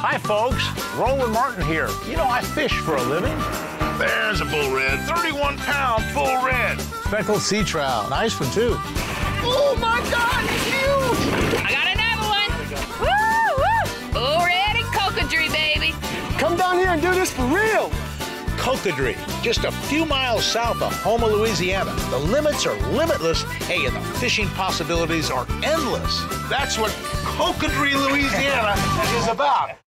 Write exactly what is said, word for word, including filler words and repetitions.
Hi, folks. Roland Martin here. You know, I fish for a living. There's a bull red, thirty-one pound bull red. Speckled sea trout, nice one, too. Oh, my God, it's huge! I got another one. Woo, woo! Bull red and cocodrie, baby. Come down here and do this for real. Cocodrie, just a few miles south of Houma, Louisiana. The limits are limitless, hey, and the fishing possibilities are endless. That's what Cocodrie, Louisiana is about.